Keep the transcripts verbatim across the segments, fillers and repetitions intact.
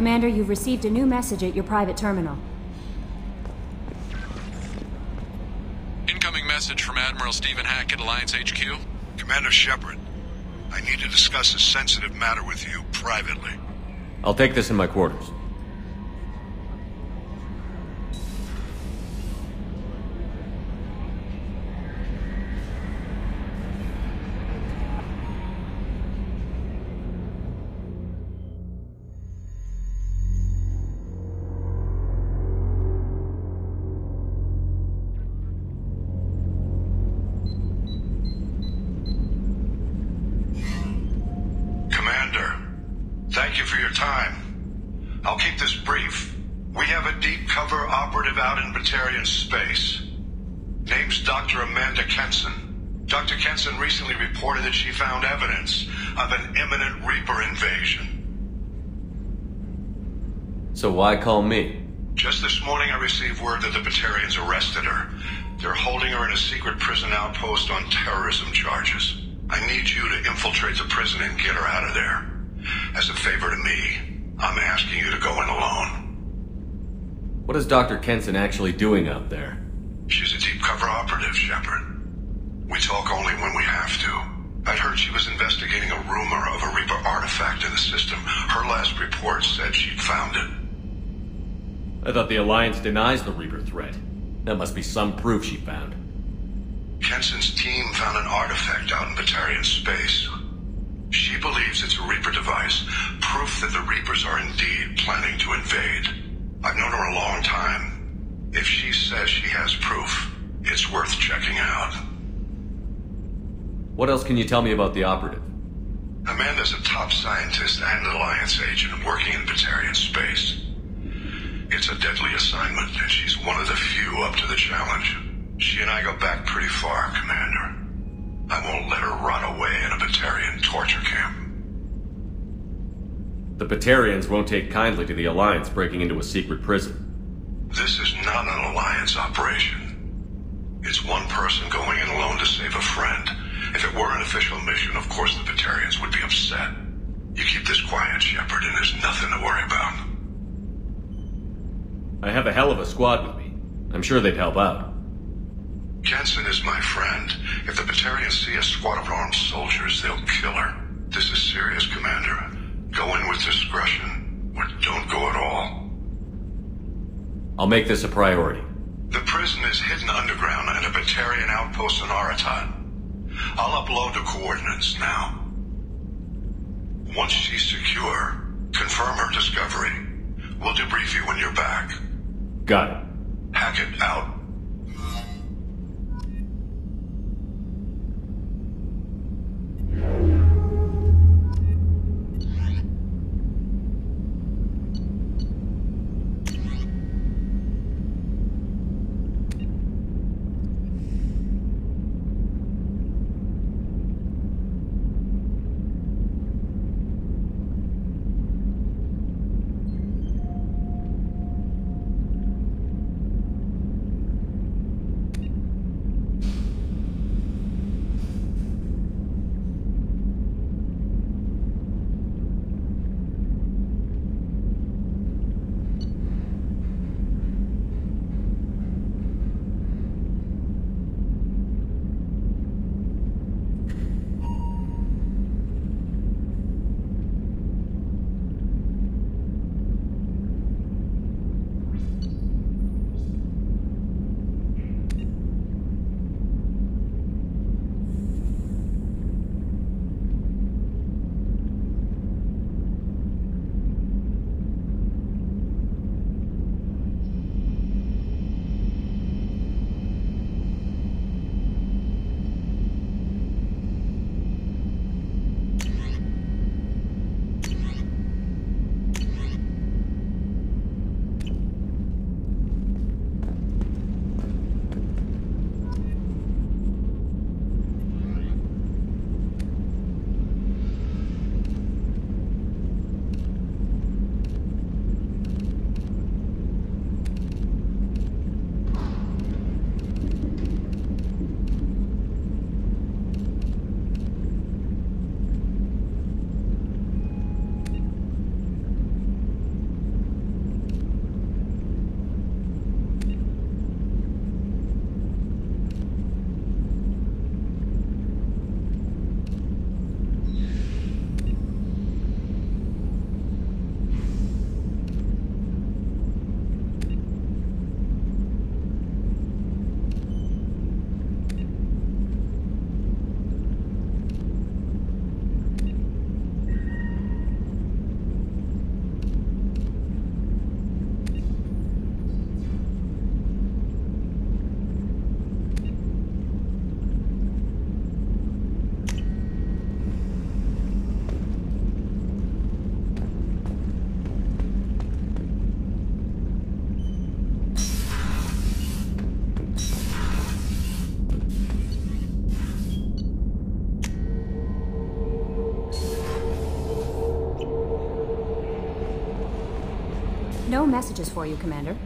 Commander, you've received a new message at your private terminal. Incoming message from Admiral Stephen Hackett, Alliance H Q. Commander Shepard, I need to discuss a sensitive matter with you privately. I'll take this in my quarters. Thank you for your time. I'll keep this brief. We have a deep cover operative out in Batarian space. Name's Doctor Amanda Kenson. Doctor Kenson recently reported that she found evidence of an imminent Reaper invasion. So why call me? Just this morning I received word that the Batarians arrested her. They're holding her in a secret prison outpost on terrorism charges. I need you to infiltrate the prison and get her out of there. As a favor to me, I'm asking you to go in alone. What is Doctor Kenson actually doing out there? She's a deep cover operative, Shepard. We talk only when we have to. I'd heard she was investigating a rumor of a Reaper artifact in the system. Her last report said she'd found it. I thought the Alliance denies the Reaper threat. That must be some proof she found. Kenson's team found an artifact out in Batarian space. She believes it's a Reaper device, proof that the Reapers are indeed planning to invade. I've known her a long time. If she says she has proof, it's worth checking out. What else can you tell me about the operative? Amanda's a top scientist and Alliance agent working in Batarian space. It's a deadly assignment, and she's one of the few up to the challenge. She and I go back pretty far, Commander. I won't let her run away in a Batarian torture camp. The Batarians won't take kindly to the Alliance breaking into a secret prison. This is not an Alliance operation. It's one person going in alone to save a friend. If it were an official mission, of course the Batarians would be upset. You keep this quiet, Shepard, and there's nothing to worry about. I have a hell of a squad with me. I'm sure they'd help out. Jensen is my friend. If the Batarians see a squad of armed soldiers, they'll kill her. This is serious, Commander. Go in with discretion, or don't go at all. I'll make this a priority. The prison is hidden underground at a Batarian outpost in Aratan. I'll upload the coordinates now. Once she's secure, confirm her discovery. We'll debrief you when you're back. Got it. Hackett out. No messages for you, Commander.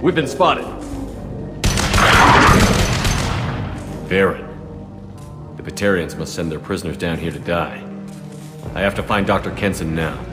We've been spotted. Baron. The Batarians must send their prisoners down here to die. I have to find Doctor Kenson now.